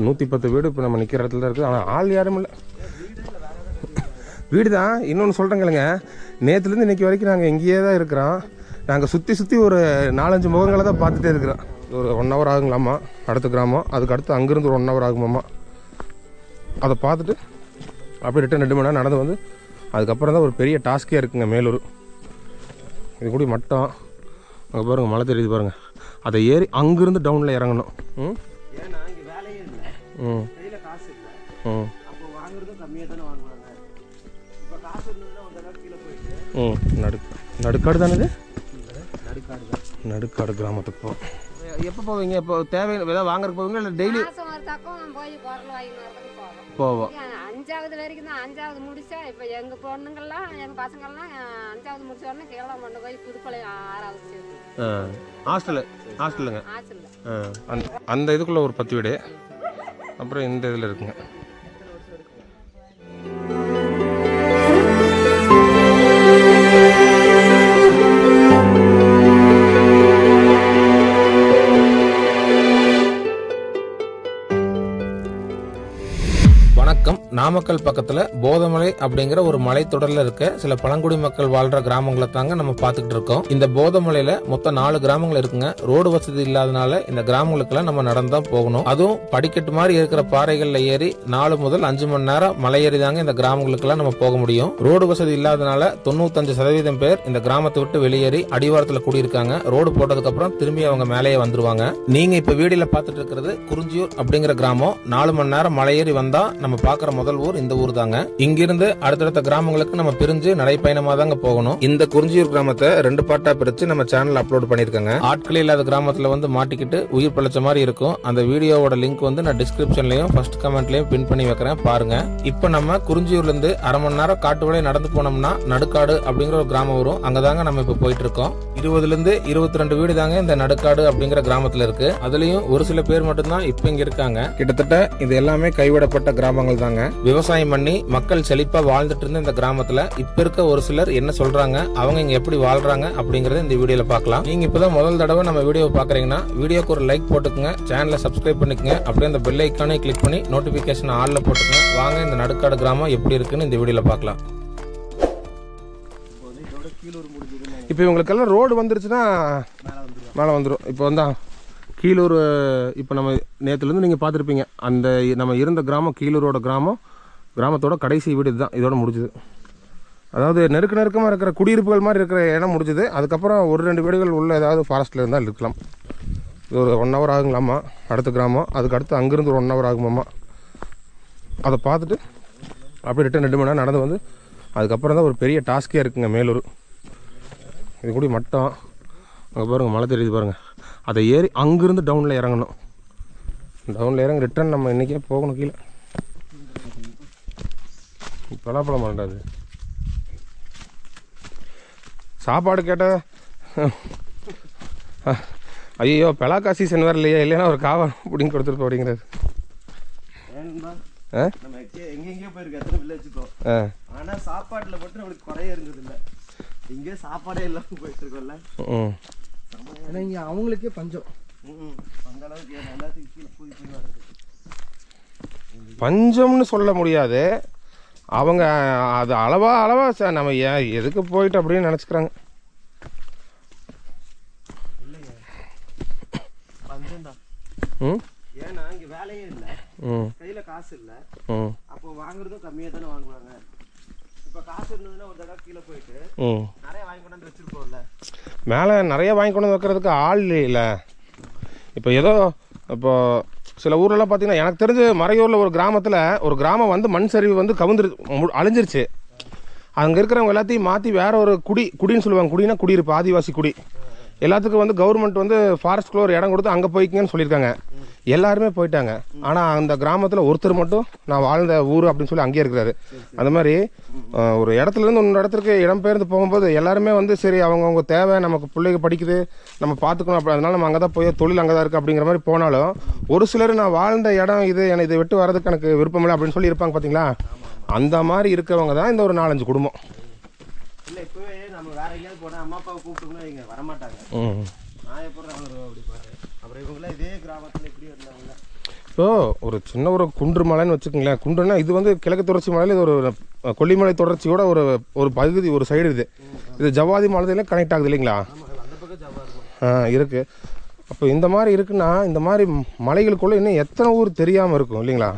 110 வீடு இப்போ நம்ம நிற்கிற இடத்துல இருக்குது. ஆனால் ஆள் யாரும் இல்லை, வீடு தான். இன்னொன்று சொல்கிறேங்க, நேற்றுலேருந்து இன்றைக்கி வரைக்கும் நாங்கள் இங்கேயே தான் இருக்கிறோம். நாங்கள் சுற்றி சுற்றி ஒரு 4-5 முகங்களை தான் பார்த்துட்டே இருக்கிறோம். ஒரு 1 hour ஆகுங்களாம்மா அடுத்த கிராமம், அதுக்கு அடுத்து அங்கேருந்து ஒரு 1 hour ஆகுமாம்மா. அதை பார்த்துட்டு அப்படியே ரிட்டன் 2 மணி நேரம் நடந்து வந்து அதுக்கப்புறம் தான் ஒரு பெரிய டாஸ்கே இருக்குங்க மேலூர். இது கூட மட்டம் அங்கே பாருங்கள், மழை தெரியுது பாருங்கள். அதை ஏறி அங்கேருந்து டவுனில் இறங்கணும். ம் ம் ம் ம் நடுக்காடு தானே இது? நடுக்காடு கிராமத்துக்கு போவோம். எப்போ போவீங்க? இப்போ தேவை ஏதாவது வாங்குறதுக்கு போவீங்க இல்லை டெய்லி போவோம்? 5வது வரைக்கும் தான். 5வது முடிச்சா இப்போ எங்கள் பொண்ணுங்கள்லாம் எங்கள் பசங்கள்லாம் 5வது முடிச்சோடனே கேரளா கொண்டு போய் புதுப்பாளையம் 6வது ஹாஸ்டலுங்க. அந்த இதுக்குள்ளே ஒரு 10 வீடு, அப்புறம் இந்த இதில் இருக்குங்க. நாமக்கல் பக்கத்தில் போதமலை அப்படிங்கிற ஒரு மலைத்தொடரில் இருக்க சில பழங்குடி மக்கள் வாழ்கிற கிராமங்களை தாங்க நம்ம பார்த்துக்கிட்டு இருக்கோம். இந்த போதமலையில் மொத்தம் 4 கிராமங்கள் இருக்குங்க. ரோடு வசதி இல்லாதனால இந்த கிராமங்களுக்கெல்லாம் நம்ம நடந்து தான் போகணும். அதுவும் படிக்கட்டு மாதிரி இருக்கிற பாறைகளில் ஏறி 4 முதல் 5 மணி நேரம் மலை ஏறி தாங்க இந்த கிராமங்களுக்கெல்லாம் நம்ம போக முடியும். ரோடு வசதி இல்லாதனால 95% பேர் இந்த கிராமத்தை விட்டு வெளியேறி அடிவாரத்தில் கூடியிருக்காங்க. ரோடு போட்டதுக்கப்புறம் திரும்பி அவங்க மேலேயே வந்துருவாங்க. நீங்கள் இப்போ வீடியோல பார்த்துட்டு இருக்கிறது குறிஞ்சியூர் அப்படிங்கிற கிராமம். 4 மணி நேரம் மலை ஏறி வந்தால் நம்ம பார்க்குற முதல் ஊர் இந்த ஊர் தாங்க. இங்கிருந்து அடுத்தடுத்த கிராமங்களுக்கு நம்ம பிரிஞ்சு நடைப்பயணமா தாங்க போகணும். இந்த குறிஞ்சியூர் கிராமத்தை 2 பார்ட்டா பிரிச்சு நம்ம சேனல் அப்லோட் பண்ணிருக்காங்க. ஆட்களே இல்லாத கிராமத்துல வந்து மாட்டிக்கிட்டு உயிர் பழச்ச மாதிரி இருக்கும். அந்த வீடியோவோட லிங்க் வந்து நான் டிஸ்கிரிப்ஷன்லயும் ஃபர்ஸ்ட் கமெண்ட்லயும் பின் பண்ணி வைக்கிறேன், பாருங்க. இப்போ நம்ம குறிஞ்சியூர்ல இருந்து 1/2 மணி நேரம் காட்டு வழியா நடந்து போனோம்னா நடுக்காடு அப்படிங்கிற ஒரு கிராமம் வரும். அங்கதாங்க நம்ம இப்ப போயிட்டு இருக்கோம். 20ல இருந்து 22 வீடு தாங்க இந்த நடுக்காடு அப்படிங்கிற கிராமத்துல இருக்கு. அதுலயும் ஒரு சில பேர் மட்டும்தான் இப்ப இங்க இருக்காங்க. கிட்டத்தட்ட இது எல்லாமே கைவிடப்பட்ட கிராமங்கள் தாங்க. விவசாயம் பண்ணி மக்கள் செழிப்பா வாழ்ந்துட்டு இருந்த இந்த கிராமத்துல இப்ப இருக்க ஒரு சிலர் என்ன சொல்றாங்க, அவங்க இங்க எப்படி வாழ்றாங்க அப்படிங்கறத இந்த வீடியோல பார்க்கலாம். நீங்க இப்பதான் முதல் தடவை நம்ம வீடியோ பாக்குறீங்கன்னா வீடியோக்கு ஒரு லைக் போட்டுக்கோங்க, சேனலை சப்ஸ்கிரைப் பண்ணிக்கோங்க, அப்படியே அந்த பெல் ஐக்கானை கிளிக் பண்ணி நோட்டிபிகேஷன் ஆல்ல போட்டுக்கோங்க. வாங்க இந்த நடுக்காடு கிராமம் எப்படி இருக்குன்னு இந்த வீடியோல பார்க்கலாம். இப்ப இவங்களுக்கெல்லாம் ரோடு வந்துருச்சுன்னா மேல வந்துடும். இப்போ வந்தா கீழூர், இப்போ நம்ம நேற்றுலேருந்து நீங்கள் பார்த்துருப்பீங்க, அந்த நம்ம இருந்த கிராமம் கீழூரோட கிராமத்தோட கடைசி வீடு இதுதான். இதோட முடிஞ்சுது. அதாவது நெருக்க நெருக்கமாக இருக்கிற குடியிருப்புகள் மாதிரி இருக்கிற இடம் முடிஞ்சுது. அதுக்கப்புறம் 1-2 வீடுகள் உள்ள ஏதாவது ஃபாரஸ்ட்டில் இருந்தால் இருக்கலாம். இது ஒரு 1 hour ஆகுங்களாம்மா அடுத்த கிராமம், அதுக்கு அடுத்து அங்கேருந்து ஒரு 1 hour ஆகுமாம்மா. அதை பார்த்துட்டு அப்படியே ரிட்டன் 2 மணி நேரம் நடந்து வந்து அதுக்கப்புறம் தான் ஒரு பெரிய டாஸ்கே இருக்குங்க மேலூர். இது கூட மட்டம் அங்கே பாருங்கள், மழை தெரியுது பாருங்கள். அதை ஏறி அங்கேருந்து டவுனில் இறங்கணும். டவுனில் இறங்கி ரிட்டர்ன் நம்ம இன்றைக்கே போகணும் கீழே. பலாப்பழம் வரண்டாது. சாப்பாடு கேட்டால் ஐயோ பலாக்கா சீசன் வேறு இல்லையா, இல்லைன்னா ஒரு காவா அப்படின்னு கொடுத்துருப்போம் அப்படிங்கிறது. ஆனால் சாப்பாட்டில் மட்டும் நம்மளுக்கு குறைய இருந்தது இல்லை, இங்கே சாப்பாடே இல்லாமல் போயிட்டு இருக்கோம்ல. ம், ஏன்னா இங்கே அவங்களுக்கே பஞ்சம். அந்த அளவுக்கு எல்லாத்துக்கும் கீழே போய் போய் வருது. பஞ்சம்னு சொல்ல முடியாது, அவங்க அது அளவா சார் நம்ம ஏன் எதுக்கு போயிட்டு அப்படின்னு நினச்சிக்கிறாங்க. இல்லையா பஞ்சம் தான். ம், ஏன்னா இங்கே வேலையே இல்லை, கையில் காசு இல்லை. ம், அப்போ வாங்குறதும் கம்மியாக தானே வாங்குவாங்க. மேலே நிறைய வாங்கி கொண்டு வந்து வைக்கிறதுக்கு ஆள் இல்லை. இப்போ ஏதோ இப்போ சில ஊர்லலாம் பார்த்தீங்கன்னா, எனக்கு தெரிஞ்ச மறையூரில் ஒரு கிராமம் வந்து மண் சரிவு வந்து கவுந்துருச்சு, அழிஞ்சிருச்சு. அங்கே இருக்கிறவங்க எல்லாத்தையும் மாற்றி வேற ஒரு குடின்னு சொல்லுவாங்க. குடினா குடியிருப்பு, ஆதிவாசி குடி. எல்லாத்துக்கும் வந்து கவர்மெண்ட் வந்து ஃபாரஸ்ட்குள்ள ஒரு இடம் கொடுத்து அங்கே போய்க்குங்கன்னு சொல்லியிருக்காங்க. எல்லாருமே போயிட்டாங்க. ஆனால் அந்த கிராமத்தில் ஒருத்தர் மட்டும் நான் வாழ்ந்த ஊர் அப்படின்னு சொல்லி அங்கேயே இருக்கிறாரு. அந்த மாதிரி ஒரு இடத்துலேருந்து இன்னொரு இடத்துக்கு இடம்பெயர்ந்து போகும்போது எல்லாருமே வந்து சரி அவங்கவுங்க தேவை, நமக்கு பிள்ளைங்க படிக்குது, நம்ம பார்த்துக்கணும், அப்படி அதனால நம்ம அங்கே தான் போய் தொழில் அங்கே தான் இருக்குது அப்படிங்கிற மாதிரி போனாலும் ஒரு சிலர் நான் வாழ்ந்த இடம் இது, எனக்கு இதை விட்டு வர்றதுக்கு எனக்கு விருப்பம் இல்லை அப்படின்னு சொல்லி இருப்பாங்க. பார்த்தீங்களா, அந்த மாதிரி இருக்கவங்க தான் இந்த ஒரு 4-5 குடும்பம். இல்லை இப்போவே நம்ம வேற எங்கேயாவது போனால் அம்மா அப்பாவை கூப்பிட்டோம்னா இங்கே வரமாட்டாங்க. நான் எப்படி அப்புறம் இவங்களாம் இதே கிராமத்தில் இப்படி இருந்தாங்களா? ஸோ ஒரு சின்ன ஒரு குன்று மலைன்னு வச்சுக்கோங்களேன். குன்றுனா இது வந்து கிழக்கு தொடர்ச்சி மலையில் இது ஒரு கொல்லிமலை தொடர்ச்சியோட ஒரு ஒரு பகுதி ஒரு சைடு இது இது ஜவ்வாதி மலையில கனெக்ட் ஆகுது இல்லைங்களா? இருக்குது. அப்போ இந்த மாதிரி இருக்குன்னா இந்த மாதிரி மலைகளுக்குள்ளே இன்னும் எத்தனை ஊர் தெரியாமல் இருக்கும் இல்லைங்களா?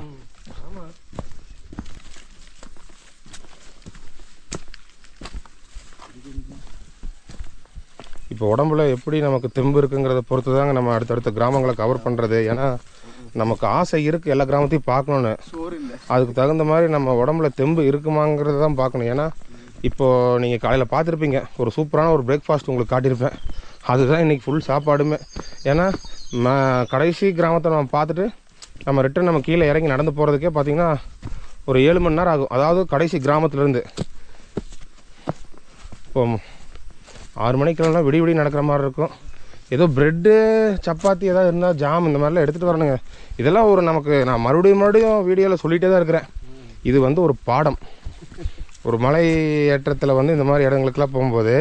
இப்போ உடம்புல எப்படி நமக்கு தெம்பு இருக்குங்கிறத பொறுத்து தாங்க நம்ம அடுத்தடுத்த கிராமங்களை கவர் பண்ணுறது. ஏன்னா நமக்கு ஆசை இருக்குது எல்லா கிராமத்தையும் பார்க்கணுன்னு. அதுக்கு தகுந்த மாதிரி நம்ம உடம்புல தெம்பு இருக்குமாங்கிறத தான் பார்க்கணும். ஏன்னா இப்போது நீங்கள் காலையில் பார்த்துருப்பீங்க ஒரு சூப்பரான ஒரு பிரேக்ஃபாஸ்ட் உங்களுக்கு காட்டியிருப்பேன். அதுதான் இன்றைக்கி ஃபுல் சாப்பாடுமே. ஏன்னா கடைசி கிராமத்தை நம்ம பார்த்துட்டு நம்ம ரிட்டர்ன் நம்ம கீழே இறங்கி நடந்து போகிறதுக்கே பார்த்திங்கன்னா ஒரு 7 மணி நேரம் ஆகும். அதாவது கடைசி கிராமத்துலேருந்து இப்போ 6 மணிக்கெல்லாம் விடி விடி நடக்கிற மாதிரி இருக்கும். ஏதோ ப்ரெட்டு சப்பாத்தி ஏதாவது இருந்தால் ஜாம் இந்த மாதிரிலாம் எடுத்துகிட்டு வரணுங்க. இதெல்லாம் ஒரு நமக்கு நான் மறுபடியும் வீடியோவில் சொல்லிகிட்டே தான் இருக்கிறேன். இது வந்து ஒரு பாடம். ஒரு மலை ஏற்றத்தில் வந்து இந்த மாதிரி இடங்களுக்கெல்லாம் போகும்போது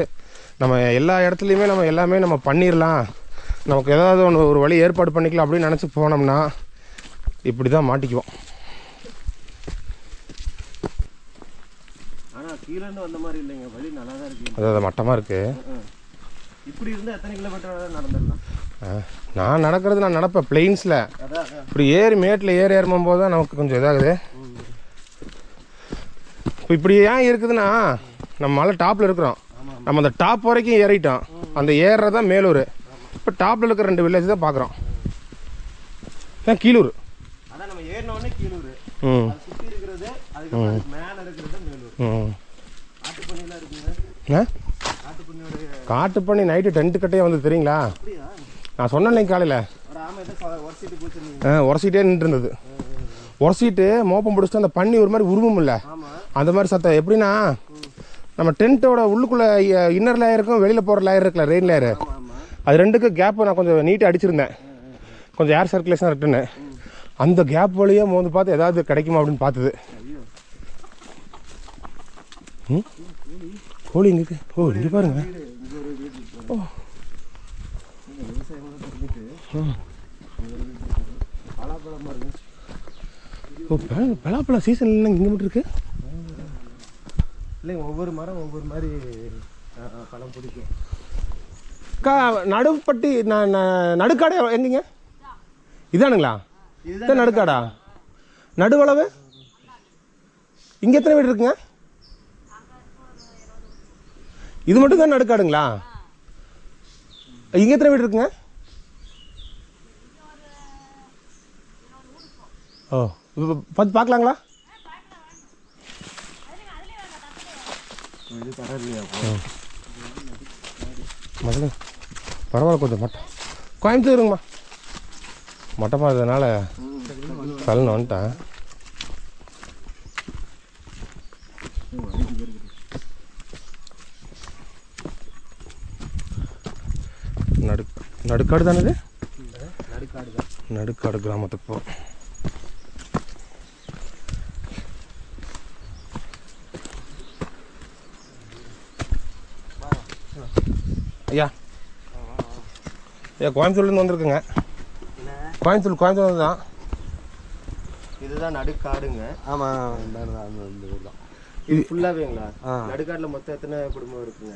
நம்ம எல்லா இடத்துலையுமே நம்ம எல்லாமே நம்ம பண்ணிடலாம், நமக்கு ஏதாவது ஒன்று ஒரு வழி ஏற்பாடு பண்ணிக்கலாம் அப்படின்னு நினச்சி போனோம்னா இப்படி தான் மாட்டிக்குவோம். அதாவது மட்டமாக இருக்குது. நான் நடக்கிறது நான் நடப்பேன் பிளெயின்ஸில். இப்படி ஏறி மேட்டில் ஏறி ஏறும் போது தான் நமக்கு கொஞ்சம் இதாகுது. இப்போ இப்படி ஏன் இருக்குதுன்னா நம்ம மலை டாப்பில் இருக்கிறோம். நம்ம அந்த டாப் வரைக்கும் ஏறிட்டோம். அந்த ஏறதான் மேலூர். இப்போ டாப்பில் இருக்கிற 2 வில்லேஜ் தான் பார்க்குறோம். ஏன் கீழூர்? ம் ம் காட்டுப்பண்ணி நைட்டு டென்ட்டு கட்டையே வந்து தெரியுங்களா? நான் சொன்னேன் காலையில் உரசிட்டே நின்று இருந்தது. உரசிட்டு மோப்பம் பிடிச்சிட்டு அந்த பண்ணி ஒரு மாதிரி உருவம் இல்லை அந்த மாதிரி சத்தம். எப்படின்னா நம்ம டென்ட்டோட உள்ளுக்குள்ளே இன்னர் லேயருக்கும் வெளியில் போகிற லேயர் இருக்குல்ல, ரெயின் லேயரு, அது ரெண்டுக்கு கேப்பு நான் கொஞ்சம் நீட்டாக அடிச்சிருந்தேன். கொஞ்சம் ஏர் சர்க்குலேஷனாக இருக்குன்னு அந்த கேப் வழியே மோந்து பார்த்து ஏதாவது கிடைக்குமா அப்படின்னு பார்த்தது. ம் கோழி இங்கே. ஓ இங்கே பாருங்க. ஓ ஓ பலாப்பழம் சீசன் இல்லைங்க. இங்கே மட்டும் இருக்கு இல்லைங்க. ஒவ்வொரு மரம் ஒவ்வொரு மாதிரி பழம் பிடிக்கும். அக்கா நடுப்பட்டி நான் நடுக்காடே எங்கீங்க? இதானுங்களா? இதுதான் நடுக்காடா? நடுவளவு இங்கே எத்தனை வீடு இருக்குங்க? இது மட்டும் தான் நடுக்காடுங்களா? இங்கே எத்தனை வீடு இருக்குங்க? ஓ பார்த்து பார்க்கலாங்களா? பரவாயில்ல கொஞ்சம் மட்டம் கோயம்புத்தூருங்கம்மா மட்டமாக இருந்ததுனால கல்னு வந்துட்டேன். நடுக்காடு தானே இது? நடுக்காடு கிராமத்துக்கு போகிறோம். ஐயா ஐயா கோயம்புத்தூர்லேருந்து வந்திருக்குங்க. கோயம்புத்தூர் தான் இதுதான் நடுக்காடுங்க. ஆமாம் இந்த ஊர் தான் இது ஃபுல்லாகவேங்களா? நடுக்காட்டில் மொத்தம் எத்தனை குடும்பம் இருக்குங்க?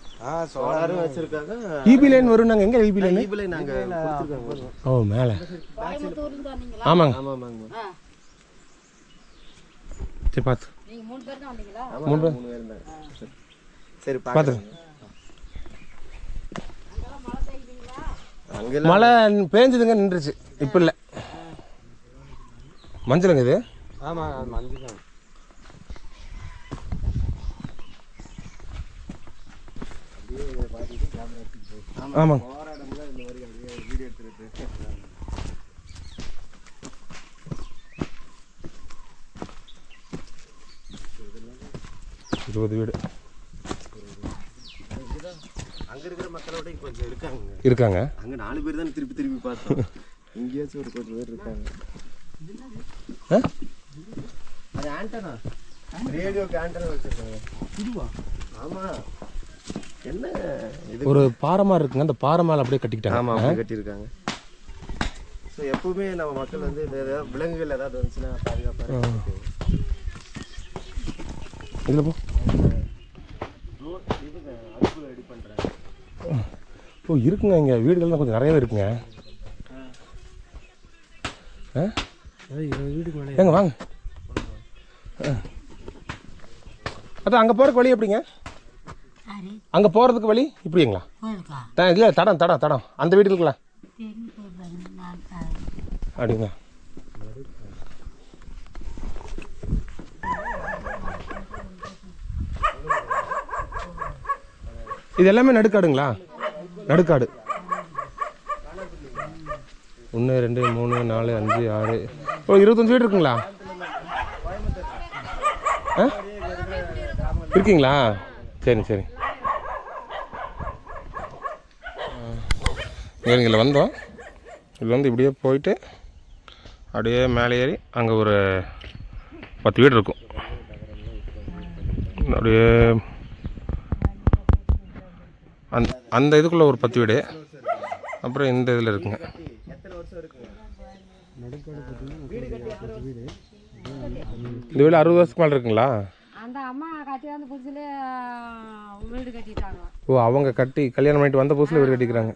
ஆ சோலாரும் வச்சுருக்காங்க. ஈபி லைன் வரும். நாங்கள் எங்கே ஈபி லைன்? ஈபி லைன் நாங்கள். ஓ மேலே. ஆமாங்க ஆமாம். சரி பார்த்து நீங்கள் 3 பேர் தான் வந்தீங்களா? 3 பேர் தான். சரி பார்த்து மழை பேஞ்சதுங்க நின்றுச்சு. இப்போ இல்லை மஞ்சளுங்க இது. ஆமாம் மஞ்சள். ஆமாங்க 20 வீடு அங்க இருக்கிற மக்களோட கொஞ்சம் இருக்காங்க அங்க 4 பேர் தான் திருப்பி பார்த்தோம் இங்கேயே ஒரு கொஞ்சம் பேர் இருக்காங்க அது ஆண்டனா ரேடியோ ஆண்டனா வச்சிருக்காங்க இதுவா ஆமா என்ன இது ஒரு பாரமா இருக்குங்க அந்த பாரமால அப்படியே கட்டிட்டாங்க ஆமா அப்படியே கட்டி இருக்காங்க சோ எப்பவுமே நம்ம மக்கள் வந்து விலங்குகள் ஏதாவது வந்துச்சுனா பாதுகாப்பா இதுல போ ஓ இருக்குங்க இங்க வீடுகள் கொஞ்சம் நிறையவே இருக்குங்க ஏங்க வாங்க அதான் அங்கே போகிறதுக்கு வழி எப்படிங்க அங்கே போகிறதுக்கு வழி இப்படிங்களா இல்லை தடம் தடம் தடம் அந்த வீட்டுக்குங்களா அப்படிங்க இது எல்லாமே நடுக்காடுங்களா நடுக்காடு 1 2 3 4 5 6 ஓ 25 வீடு இருக்குங்களா இருக்கீங்களா சரி சரி இங்கே வந்தோம் இதில் வந்து இப்படியே போயிட்டு அப்படியே மேலே ஏறி அங்கே ஒரு 10 வீடு இருக்கும் அப்படியே அந்த இதுக்குள்ளே ஒரு 10 வீடு அப்புறம் இந்த இதில் இருக்குங்க இந்த வீடு 60 வருஷத்துக்கு மேலே இருக்குங்களா ஓ அவங்க கட்டி கல்யாணம் பண்ணிட்டு வந்த புதுசில் வீடு கட்டிக்கிறாங்க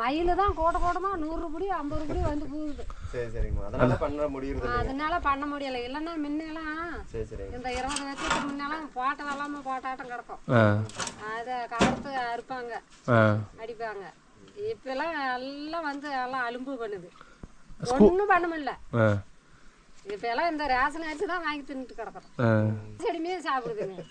மயில தான் கோட கோடமா 100 ரூபாய் 50 ரூபாய் வந்து போகுது சரி சரிங்க அதனால பண்ண முடியறது இல்ல அதனால பண்ண முடியல இல்லன்னா முன்னலாம் சரி சரி இந்த 20 வருஷத்துக்கு முன்னலாம் பாட்ட எல்லாமே பாட்டாட்டம் கிடக்கும் அத காத்து அறுப்பாங்க அடிப்பாங்க இப்பலாம் எல்லாம் வந்து எல்லாம் அலும்பு பண்ணுது ஒண்ணும் பண்ண முடியல இப்பலாம் இந்த ரேஷன் அரிசி தான் வாங்கி தின்னுட்டு கிடக்குறோம் செடிமே சாப்பிடுதுங்க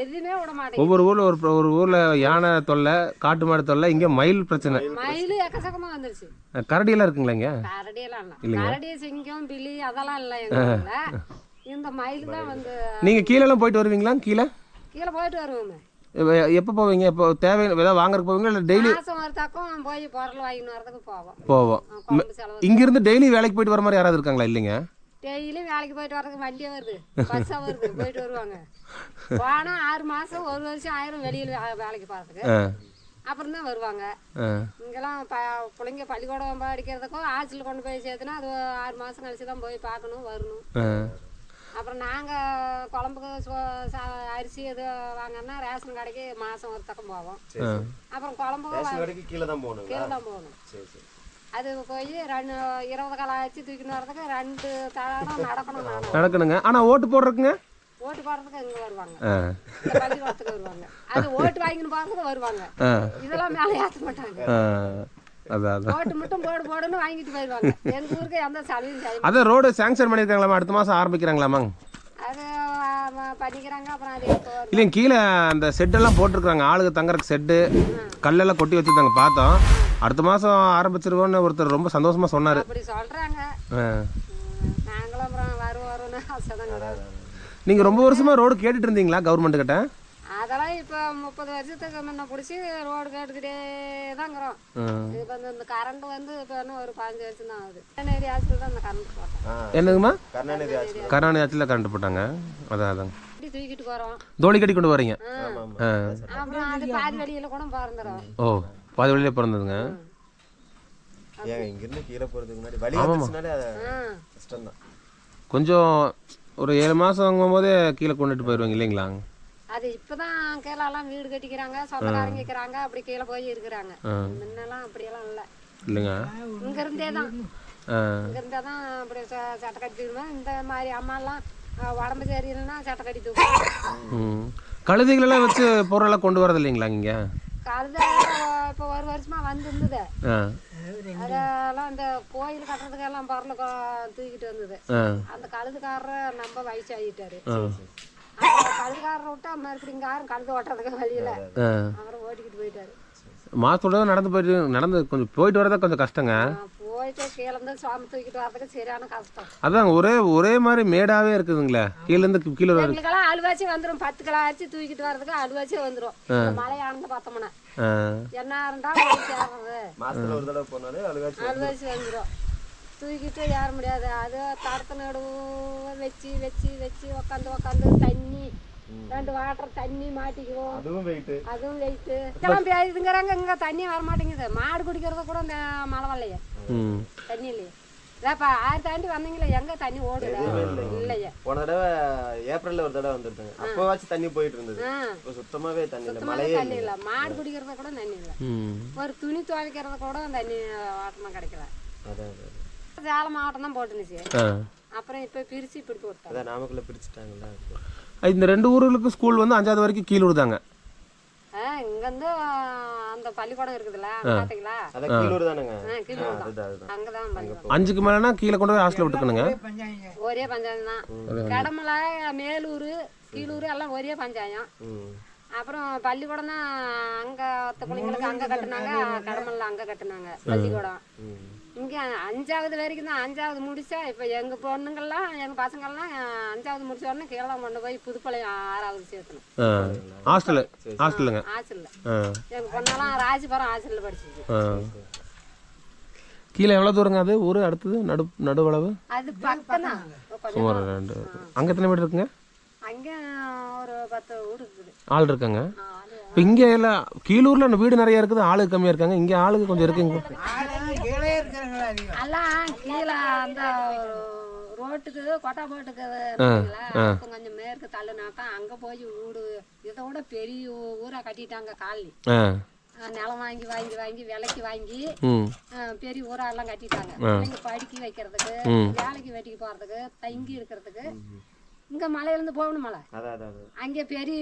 எதுமே ஓட மாட்டேங்குது ஒவ்வொரு ஊர்ல ஒரு ஊர்ல யானை தொல்லை காட்டு மாடு தொல்லை இங்க மயில் பிரச்சனை மயில் எக்கச்சக்கமா வந்துருச்சு கரடி எல்லாம் இருக்குங்களா இங்க கரடி எல்லாம் இல்ல கரடி சிங்கம் பிலி அதெல்லாம் இல்ல எங்கல்ல இந்த மயில் தான் வந்து நீங்க கீழ எல்லாம் போயிட்டு வருவீங்களா கீழ கீழ போயிட்டு வருவோமே எப்ப போவீங்க இப்போ தேவை ஏதாவது வாங்குறதுக்கு போவீங்களா இல்ல டெய்லி மாசம் வரதுக்கு போய் பொருள் வாங்கிட்டு வரதுக்கு போவோம் இங்க இருந்து டெய்லி வேலைக்கு போயிட்டு வர மாதிரி யாராவது இருக்காங்களா இல்லங்க டெய்லி வேலைக்கு போயிட்டு வரதுக்கு வண்டியே வருது பஸ்ஸா வருது போயிட்டு வருவாங்க போனா 6 மாசம் 1 வருஷம் ஆயிரம் வெளியில வேலைக்கு பார்த்துக்கு அப்புறம் தான் வருவாங்க இங்கெல்லாம் பிள்ளைங்க பள்ளிக்கூடம் படிக்கிறதுக்கோ ஹாஸ்டல் கொண்டு போய் சேர்த்துனா அது 6 மாசம் கழிச்சு தான் போய் பார்க்கணும் வரணும் அப்புறம் நாங்க குழம்புக்கு அரிசி எது வாங்கன்னா ரேஷன் கடைக்கு மாசம் ஒரு தக்கம் போவோம் அப்புறம் குழம்பு கீழே தான் போகணும் அது போய் 20 காலம் ஆச்சு தூக்கிட்டு வரதுக்கு 2 தடம் நடக்கணுங்க ஆனா ஓட்டு போடுறதுக்குங்க ஓட்டு போடுறதுக்கு இங்க வருவாங்க பள்ளிக்கூடத்துக்கு வருவாங்க அது ஓட்டு வாங்கிட்டு போறதுக்கு வருவாங்க இதெல்லாம் மேலே ஏற்ற மாட்டாங்க ஓட்டு மட்டும் போடு போடுன்னு வாங்கிட்டு போயிடுவாங்க எங்க ஊருக்கு எந்த சலுகையும் அதான் ரோடு சாங்ஷன் பண்ணிருக்காங்களா அடுத்த மாசம் ஆரம்பிக்கிறாங்களாமாங்க அது பண்ணிக்கிறாங்க அப்புறம் அது இல்லைங்க கீழே அந்த செட்டெல்லாம் போட்டிருக்காங்க ஆளுக்கு தங்குறதுக்கு செட்டு கல்லெல்லாம் கொட்டி வச்சுருந்தாங்க பார்த்தோம் அடுத்த மாசம் ஆரம்பிச்சிருவோன்னு ஒருத்தர் ரொம்ப சந்தோஷமா சொன்னாரு அப்படி சொல்றாங்க நாங்களும் அப்புறம் வருவோம்னு ஆசைதான் நீங்க ரொம்ப வருஷமா ரோடு கேட்டுட்டு இருந்தீங்களா கவர்மெண்ட் கிட்ட அதெல்லாம் இப்ப 30 வருஷத்துக்கு முன்ன புடிச்சு ரோடு கேட்டுக்கிட்டே தாங்கிறோம் இப்ப இந்த கரண்ட் வந்து இப்ப ஒரு 15 வருஷம் தான் ஆகுது கருணாநிதி ஆட்சியில தான் அந்த கரண்ட் போட்டாங்க என்னங்கம்மா கருணாநிதி ஆட்சியில கரண்ட் போட்டாங்க அதான் அதாங்க தூக்கிட்டு போறோம் தோலி கட்டி கொண்டு வரீங்க அப்புறம் அது பாதி வழியில கூட பறந்துடும் ஓ பாதி வழியில பறந்துதுங்க ஏங்க இங்க இருந்து கீழ போறதுக்கு முன்னாடி வழி வந்துச்சுனாலே கஷ்டம் தான் கொஞ்சம் ஒரு 7 மாசம் போதே கீழே கொண்டுட்டு போயிருவாங்க இல்லைங்களா அது இப்பதான் கேரளாலாம் வீடு கட்டிக்கிறாங்க சொந்தக்காரங்க இருக்கிறாங்க அப்படி கீழே போய் இருக்கிறாங்க முன்னெல்லாம் அப்படியெல்லாம் இல்லை இல்லைங்க இங்க இருந்தே தான் அப்படி சட்டை கட்டிடுவேன் இந்த மாதிரி அம்மாலாம் உடம்பு சரியில்லைன்னா சட்டை கட்டி தூக்கும் கழுதைகளெல்லாம் வச்சு பொருளெல்லாம் கொண்டு வரது இல்லைங்களா இங்க? கழுதை இப்ப ஒரு வருஷமா வந்துருந்தது. அதெல்லாம் அந்த கோயில் கட்டுறதுக்கு எல்லாம் பரல தூக்கிட்டு வந்தது. அந்த கழுதுக்காரர் நம்ம வயசாயிட்டாரு. கழுதுக்காரர் விட்டா மறுபடியும் யாரும் கழுது ஓட்டுறதுக்கு வழியில அவரை ஓட்டிக்கிட்டு போயிட்டாரு. மாசத்தோட நடந்து போயிட்டு நடந்து கொஞ்சம் போயிட்டு வரதான் கொஞ்சம் கஷ்டங்க. போயிட்டு கீழே இருந்து சுவாமி தூக்கிட்டு வரதுக்கு சரியான கஷ்டம். அதான் ஒரே மாதிரி மேடாவே இருக்குதுங்களா? கீழே இருந்து கீழே எங்களுக்கெல்லாம் அழுவாச்சி வந்துடும். 10 கிலோ அரிசி தூக்கிட்டு வரதுக்கு அழுவாச்சியே வந்துடும். மழையானது பார்த்தோம்னா என்ன இருந்தாலும் அழுவாச்சி வந்துடும். தூக்கிட்டு ஏற முடியாது. அது தரத்தினடு வச்சு வச்சு வச்சு உக்காந்து உக்காந்து தண்ணி ரெண்டு வாட்டர் தண்ணி மாட்டிக்குவோம். அதுவும் வெயிட்டு இதெல்லாம் பேருதுங்கிறாங்க. இங்க தண்ணி வர மாட்டேங்குது. மாடு குடிக்கிறத கூட இந்த மழை வரலையே, தண்ணி இல்லையே. ஏப்பா 6000 தாண்டி வந்தீங்களே, எங்க தண்ணி ஓடுது இல்லையே. போன தடவை ஏப்ரல்ல ஒரு தடவை வந்துருந்தாங்க, அப்பவாச்சும் தண்ணி போயிட்டு இருந்தது. இப்போ சுத்தமாவே தண்ணி இல்ல, மழையே இல்ல. மாடு குடிக்கிறத கூட தண்ணி இல்ல. ஒரு துணி துவைக்கிறத கூட தண்ணி வாட்டமா கிடைக்கல. சேல மாவட்டம் தான் போட்டுனுச்சு. அப்புறம் இப்ப பிரிச்சு இப்படி போட்டாங்க. அத நாமக்கல்ல பிரிச்சுட்டாங்கல்ல. இந்த ரெண்டு ஊர்களுக்கு ஸ்கூல் வந்து 5வது வரைக்கும் கீழூர் தாங்க. இங்க வந்து அந்த பள்ளிக்கூடம் இருக்குதுல, பாத்தீங்களா? அத கீழூர் தானங்க. கீழூர் தான். அங்க தான் பள்ளிக்கூடம். 5க்கு மேலனா கீழ கொண்டு போய் ஹாஸ்டல்ல விட்டுக்கணுங்க. ஒரே பஞ்சாயத்து தான். கடமலை, மேலூர், கீழூர் எல்லாம் ஒரே பஞ்சாயத்து. அப்புறம் பள்ளிக்கூடம் தான் அங்க ஒத்த புள்ளைங்களுக்கு அங்க கட்டுனாங்க. கடமலை அங்க கட்டுனாங்க பள்ளிக்கூடம். இங்க 5வது வரைக்கும் தான். 5வது முடிச்சா இப்ப எங்க பொண்ணுங்கள்லாம் எங்க பசங்கள்லாம் 5வது முடிச்ச உடனே கீழே கொண்டு போய் புதுப்பாளையம் 6வது சேர்த்தணும். ஹாஸ்டல்ல எங்க பொண்ணெல்லாம் ராஜபுரம் ஹாஸ்டல்ல படிச்சிச்சு. கீழே எவ்வளவு தூரங்க அது ஊரு? அடுத்தது நடுவளவு அது பக்கம் தான். அங்க எத்தனை மீட்டர் இருக்குங்க? அங்க ஒரு 10 ஊர் இருக்குது. ஆள் இருக்காங்க இப்ப இங்க? இல்ல கீழூர்ல வீடு நிறைய இருக்குது, ஆளு கம்மியா இருக்காங்க. இங்க ஆளுக்கு கொஞ்சம் இருக்குங்க. எல்லாம் கீழே அந்த ரோட்டுக்கு கொட்டா போட்டுக்கு கொஞ்சம் மேற்கு தள்ளுனாக்கா அங்க போய் வீடு இதை விட பெரிய ஊரா கட்டிட்டாங்க. காலனி நிலம் வாங்கி வாங்கி வாங்கி விலைக்கு வாங்கி பெரிய ஊரா எல்லாம் கட்டிட்டாங்க. படிக்க வைக்கிறதுக்கு, வேலைக்கு வெட்டிக்கு போறதுக்கு, தங்கி இருக்கிறதுக்கு. இங்க மலையிலிருந்து போகணும். மலை அங்கே பெரிய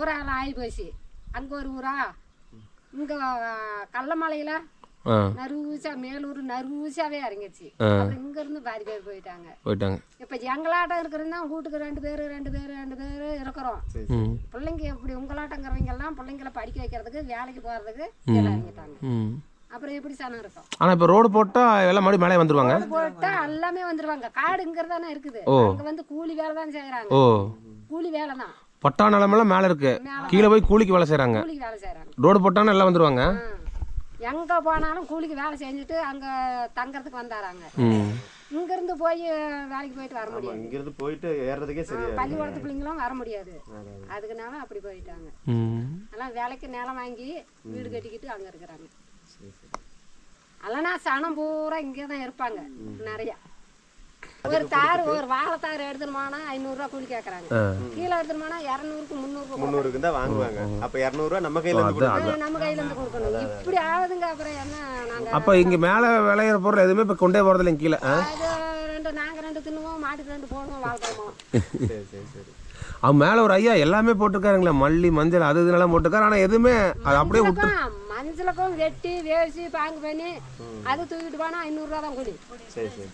ஊரா எல்லாம் ஆகி போச்சு. அங்க ஒரு ஊரா, இங்க கல்லமலையில நறுசா மேலூர் நறுசாவே இறங்கிடுச்சு. இங்க இருந்து பாதி பேர் போயிட்டாங்க. இப்ப எங்களாட்டம் இருக்கிறதா வீட்டுக்கு 2 பேர் இருக்கிறோம். பிள்ளைங்க எப்படி உங்களாட்டங்கிறவங்க எல்லாம் பிள்ளைங்களை படிக்க வைக்கிறதுக்கு, வேலைக்கு போறதுக்கு இறங்கிட்டாங்க. அப்புறம் எப்படி சனம் இருக்கும்? ஆனா இப்ப ரோடு போட்டா எல்லாம் மறுபடியும் மேலே வந்துருவாங்க. போட்டா எல்லாமே வந்துருவாங்க. காடுங்கிறதானே இருக்குது. அங்க வந்து கூலி வேலை தான் செய்யறாங்க. கூலி வேலை தான். பட்டா நிலமெல்லாம் மேல இருக்கு. கீழே போய் கூலிக்கு வேலை செய்யறாங்க. ரோடு போட்டானா எல்லாம் வந்துருவாங்க. எங்க போனாலும் கூலிக்கு வேலை செஞ்சுட்டு அங்க தங்கறதுக்கு வந்தாராங்க. இங்க இருந்து போய் வேலைக்கு போயிட்டு வர முடியாது. இங்க இருந்து போயிட்டு ஏறதுக்கே சரியா பள்ளிக்கூடத்து பிள்ளைங்களும் வர முடியாது. அதுக்குனால அப்படி போயிட்டாங்க. அதெல்லாம் வேலைக்கு நிலம் வாங்கி வீடு கட்டிக்கிட்டு அங்க இருக்கிறாங்க. அல்லனா சனம் பூரா இங்கதான் இருப்பாங்க. நிறைய ஒரு தார், ஒரு வாழைத்தார் எடுத்துமானா 500 ரூபா கூலி கேக்குறாங்க. கீழே எடுத்துமானா 200க்கு 300 தான் வாங்குவாங்க. அப்ப 200 ரூபா நம்ம கையில இருந்து கொடுக்கணும். இப்படி ஆகுதுங்க. அப்புறம் என்ன நாங்க அப்ப இங்க மேல விளையிற பொருள் எதுவுமே இப்ப கொண்டே போறது இல்லைங்க கீழே. நாங்க 2 தின்னுவோம், மாட்டுக்கு 2 போடுவோம், வாழைப்பழம். சரி சரி சரி. அவன் மேல ஒரு ஐயா எல்லாமே போட்டுருக்காருங்களா? மல்லி, மஞ்சள், அது இதெல்லாம் போட்டுருக்காரு. ஆனா எதுவுமே அது அப்படியே மஞ்சளுக்கும் வெட்டி வேசி பாங்கு பண்ணி அது தூக்கிட்டு போனா 500 ரூபா தான் கூலி. 25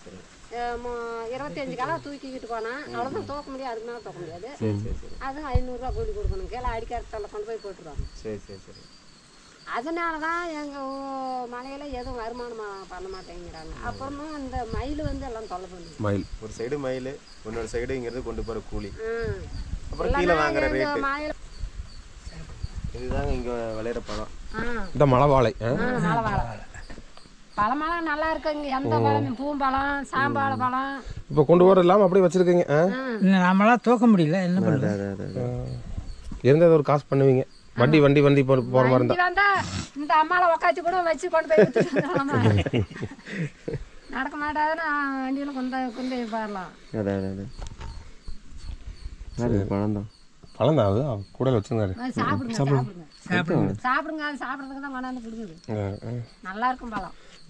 கிலோ தூக்கிக்கிட்டு போனா அவ்வளவுதான் தூக்க முடியும். அதுக்கு மேல தூக்க முடியாது. அதுவும் 500 ரூபா கூலி கொடுக்கணும். கீழே அடிக்காரத்தால கொண்டு போய் போட்டுருவாங்க. அதனாலதான் எங்க மலையில எதுவும் வருமானம் பண்ண மாட்டேங்கிறாங்க. அப்புறமா அந்த மயில் வந்து எல்லாம் தொலை பண்ணுது. மயில் ஒரு சைடு, மயில் இன்னொரு சைடு. இங்கிறது கொண்டு போற கூலி, அப்புறம் கீழே வாங்குற ரேட். இதுதாங்க இங்க விளையிற பழம். இந்த மலைவாழை பழமெல்லாம் நல்லா இருக்குங்க. எந்த பழமும் பூம்பழம், சாம்பாழ பழம் இப்ப கொண்டு போற இல்லாம அப்படியே வச்சிருக்கீங்க. நம்மளாம் தூக்க முடியல, என்ன பண்றது? இருந்தா ஒரு காசு பண்ணுவீங்க. வண்டி வண்டி வண்டி போற மாதிரி இருந்தா இந்த அம்மாவை உக்காச்சி கூட வச்சு கொண்டு போய் நடக்க மாட்டாதுன்னா வண்டியில கொண்டு போய் பாரலாம். பழம்தான் பழம்தான். அது கூட வச்சிருந்தாரு. சாப்பிடுங்க சாப்பிடுங்க. அது சாப்பிட்றதுக்கு தான் கொண்டாந்து கொடுக்குது. நல்லா இருக்கும் பழம்.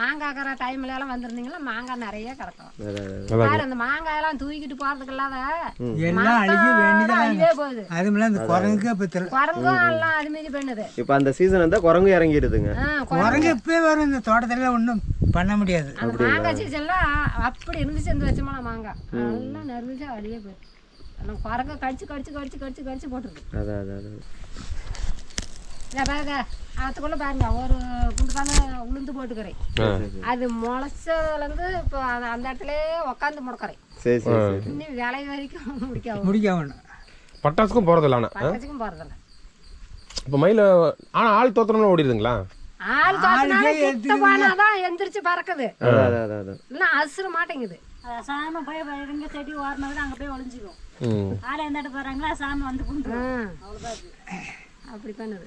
மாங்காய் கற டைம்ல எல்லாம் வந்திருந்தீங்களா மாங்காய் நிறைய கிடக்கும். வேற அந்த மாங்காய் எல்லாம் தூக்கிட்டு போறதுக்கு இல்லாத அழிவே போகுது. குரங்கும் எல்லாம் அதுமாரி பண்ணுது. இப்ப அந்த சீசன் வந்து குரங்கு இறங்கிடுதுங்க. குரங்கு இப்பவே வரும். இந்த தோட்டத்துல ஒன்றும் பண்ண முடியாது. அந்த மாங்காய் சீசன்லாம் அப்படி இருந்துச்சு. இந்த வச்சமான மாங்காய் எல்லாம் நறுஞ்சா அழிவே போகுது. எல்லாம் குரங்க கடிச்சு கடிச்சு கடிச்சு கடிச்சு கடிச்சு போட்டுருக்கு. அதான் அதான் பாருங்க. அதுக்குள்ள பாருங்க ஒரு குண்டுக்கான உளுந்து போட்டுக்கிறேன். அது முளைச்சதுலேருந்து இப்போ அந்த இடத்துல உக்காந்து முடக்கிறேன். இன்னும் விலை வரைக்கும் முடிக்காம பட்டாசுக்கும் போறதில்ல. ஆனால் பட்டாசுக்கும் போறதில்ல. இப்போ மயில ஆனால் ஆள் தோத்திரம்லாம் ஓடிடுதுங்களா? ஆள் தோத்திரம்தான் எந்திரிச்சு பறக்குது. இல்லைன்னா அசுர மாட்டேங்குது. சாம போய் எங்க செடி ஓரமாக தான் அங்கே போய் ஒளிஞ்சிக்கும். ஆளை எந்த போறாங்களா சாம வந்து அவ்வளோதான். அப்படி பண்ணுது.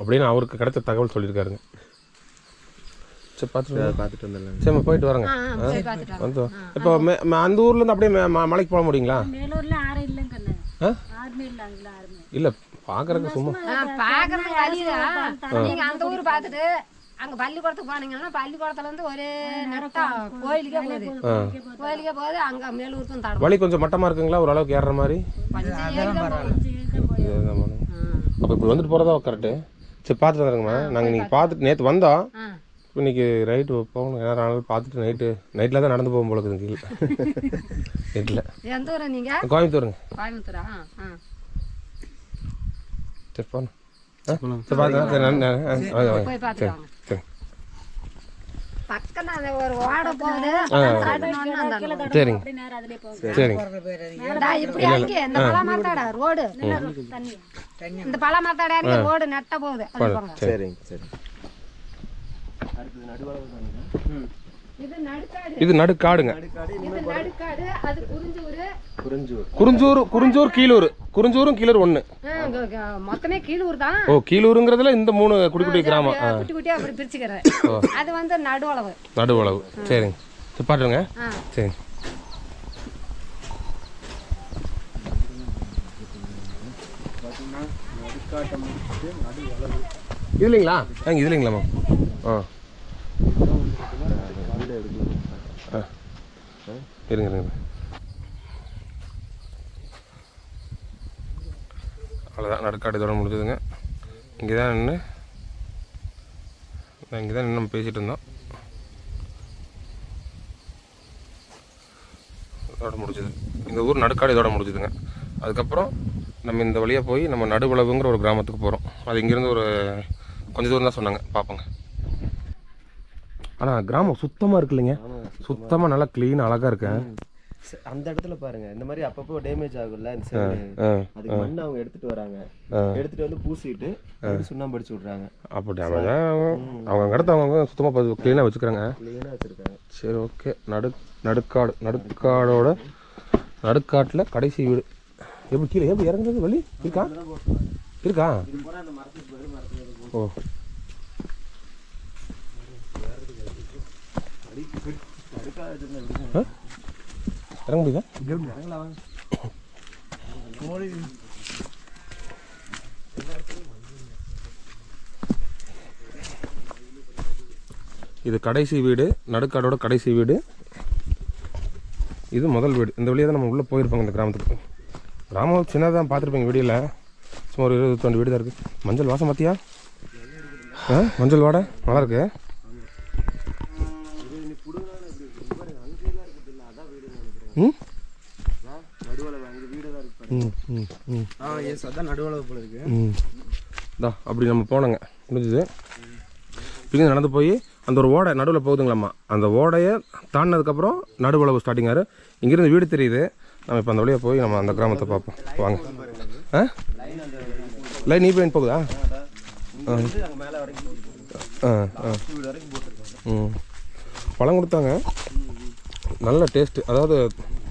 அப்படின்னு அவருக்கு கிடைச்ச தகவல் சொல்லியிருக்காருங்க. சரி பார்த்துட்டு வந்துடலாம். சரி போயிட்டு வரேங்க. வந்து இப்போ அந்த ஊர்லேருந்து அப்படியே மலைக்கு போக முடியுங்களா? இல்லை பார்க்குறதுக்கு சும்மா அந்த ஊர் பார்த்துட்டு அங்கே பள்ளிக்கூடத்துக்கு போனீங்கன்னா பள்ளிக்கூடத்துலேருந்து ஒரே நட்டம் கோயிலுக்கே போகுது. கோயிலுக்கே போகுது. அங்கே மேலூருக்கும் தடம் வழி கொஞ்சம் மட்டமாக இருக்குங்களா? ஓரளவுக்கு ஏறுற மாதிரி. அப்போ இப்படி வந்துட்டு போகிறதா கரெக்டு. சரி பார்த்துட்டு வந்துருங்கம்மா. நாங்கள் இன்றைக்கி பார்த்துட்டு நேற்று வந்தோம். இன்றைக்கி ரைட்டு போகணும். நேரம் ஆனாலும் பார்த்துட்டு நைட்டில் தான் நடந்து போகும் போலக்குது. கீழே நைட்டில் எந்த ஊர் நீங்கள்? கோயம்புத்தூருங்க. கோயம்புத்தூரா? சரி போகணும். சரி பார்த்துக்கலாம். இது நடுக்காடுங்க. குறிஞ்சூர் கீழூர். குறிஞ்சூரும் கீழூர் ஒண்ணு. மொத்தமே கீழூர் தான். ஓ கீழூருங்கிறதுல இந்த 3 குட்டி குட்டி கிராமம். குட்டி குட்டி அப்படி பிரிச்சுக்கிறேன். அது வந்து நடுவளவு. நடுவளவு. சரிங்க. சரி பாருங்க. சரி இது இல்லைங்களா? இது இல்லைங்களா? ஆ இருங்க இருங்க. அவ்வளோதான் நடுக்காடு இதோட முடிஞ்சதுங்க. இங்கே தான் நின்று இங்கே தான் நின்று நம்ம பேசிகிட்டு இருந்தோம். இதோட முடிஞ்சது. இந்த ஊர் நடுக்காடு இதோட முடிஞ்சுதுங்க. அதுக்கப்புறம் நம்ம இந்த வழியாக போய் நம்ம நடுவளவுங்கிற ஒரு கிராமத்துக்கு போகிறோம். அது இங்கேருந்து ஒரு கொஞ்சம் தூரம் தான் சொன்னாங்க. பார்ப்போங்க. ஆனால் கிராமம் சுத்தமாக இருக்கு இல்லைங்க? சுத்தமாக நல்லா க்ளீன் அழகாக இருக்கேன். அந்த இடத்துல பாருங்க இந்த மாதிரி அப்பப்போ டேமேஜ் ஆகும்ல. அதுக்கு மண்ணை அவங்க எடுத்துட்டு வராங்க. எடுத்துட்டு வந்து பூசிட்டு சுண்ணாம்பு அடிச்சு விடுறாங்க. அப்படி அவங்க இடத்த அவங்க சுத்தமா கிளீனா வச்சுக்கிறாங்க. சரி ஓகே. நடுக்காடு. நடுக்காடோட நடுக்காட்டுல கடைசி வீடு. எப்படி கீழே எப்படி இறங்குறது வழி இருக்கா? இருக்கா? ஓ இறங்க முடியுதா? இது கடைசி வீடு. நடுக்காடோட கடைசி வீடு. இது முதல் வீடு. இந்த வழியாக தான் நம்ம உள்ளே போயிருப்பாங்க. இந்த கிராமத்துக்கு கிராமம் சின்னதாக தான் பார்த்துருப்பீங்க வீடியில். சும்மா ஒரு 20-22 வீடு தான் இருக்குது. மஞ்சள் வாசம் பார்த்தியா? மஞ்சள் வாடை நல்லாயிருக்கு. அப்படி நம்ம போனோங்க. முடிஞ்சது. பின்னாடி நடந்து போய் அந்த ஒரு ஓடை நடுவில் போகுதுங்களாம்மா. அந்த ஓடையை தாண்டினதுக்கப்புறம் நடுவளவு ஸ்டார்டிங் ஆகிரு. இங்கேருந்து வீடு தெரியுது. நம்ம இப்போ அந்த வழியாக போய் நம்ம அந்த கிராமத்தை பார்ப்போம். வாங்க. லைன் நீ பாயிண்ட் போகுதா? இருந்து அங்க மேல வரைக்கும் போகுது. இது வரைக்கும் போட்டுருக்காங்க. பழம் கொடுத்தாங்க. நல்ல டேஸ்ட். அதாவது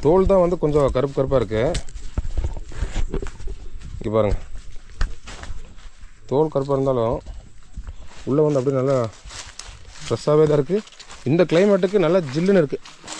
தோல் தான் வந்து கொஞ்சம் கருப்பு கருப்பாக இருக்குது. இங்கே பாருங்கள், தோல் கருப்பாக இருந்தாலும் உள்ளே வந்து அப்படியே நல்லா ஃப்ரெஷ்ஷாகவே தான் இருக்குது. இந்த கிளைமேட்டுக்கு நல்லா ஜில்லுன்னு இருக்குது.